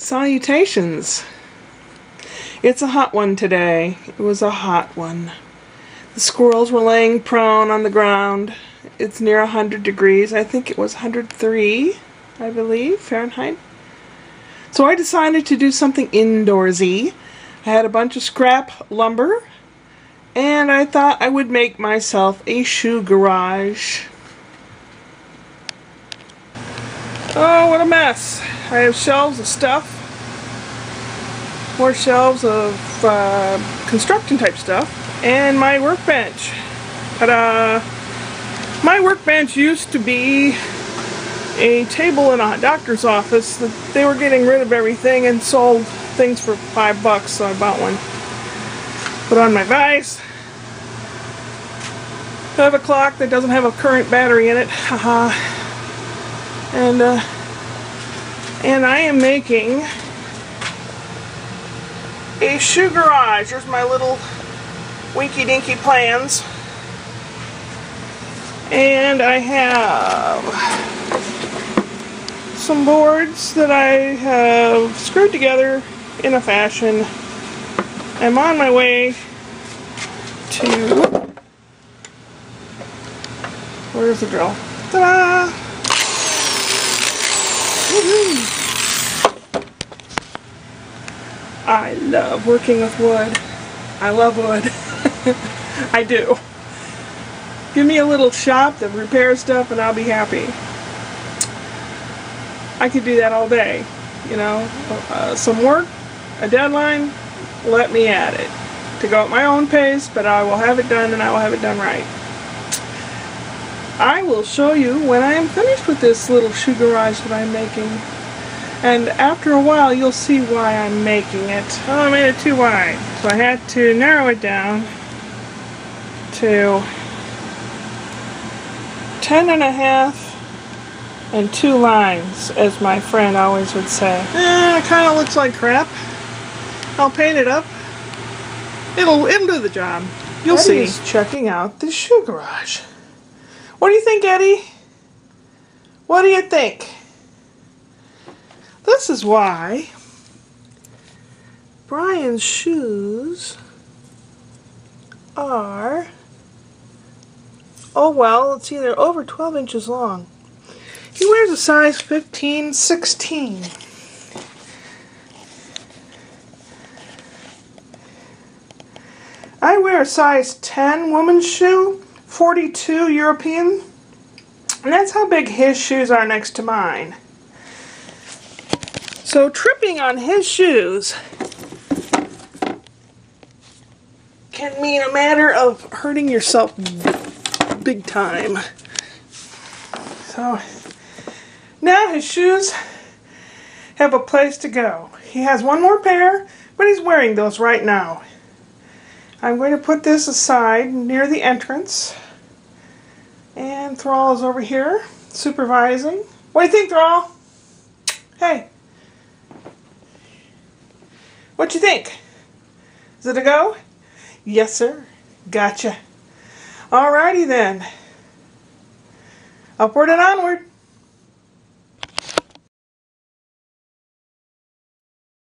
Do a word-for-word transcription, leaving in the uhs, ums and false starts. Salutations. It's a hot one today. It was a hot one. The squirrels were laying prone on the ground. It's near one hundred degrees. I think it was one hundred three, I believe, Fahrenheit. So I decided to do something indoorsy. I had a bunch of scrap lumber, and I thought I would make myself a shoe garage. Oh, what a mess. I have shelves of stuff. More shelves of uh, construction type stuff. And my workbench. Ta-da! My workbench used to be a table in a doctor's office. That they were getting rid of everything and sold things for five bucks, so I bought one. Put on my vise. I have a clock that doesn't have a current battery in it. Haha. And, uh, and I am making a shoe garage. Here's my little winky-dinky plans. And I have some boards that I have screwed together in a fashion. I'm on my way to... Where's the drill? Ta-da! Woo-hoo. I love working with wood. I love wood. I do. Give me a little shop that repairs stuff and I'll be happy. I could do that all day. You know, uh, some work, a deadline, let me at it. To go at my own pace, but I will have it done and I will have it done right. I will show you when I am finished with this little shoe garage that I'm making. And after a while you'll see why I'm making it. Oh, I made it too wide. So I had to narrow it down to ten and a half and two lines, as my friend always would say. Eh, it kind of looks like crap. I'll paint it up. It'll, it'll do the job. You'll Eddie's see. Eddie's checking out the shoe garage. What do you think, Eddie? What do you think? This is why Brian's shoes are, oh well, let's see, they're over twelve inches long. He wears a size fifteen sixteen. I wear a size ten woman's shoe. forty-two European, and that's how big his shoes are next to mine. So tripping on his shoes can mean a matter of hurting yourself big time. So now his shoes have a place to go. He has one more pair, but he's wearing those right now. I'm going to put this aside near the entrance. And Thrall is over here supervising. What do you think, Thrall? Hey. What you think? Is it a go? Yes, sir. Gotcha. Alrighty then. Upward and onward.